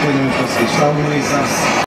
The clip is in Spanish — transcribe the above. podemos processar, mas as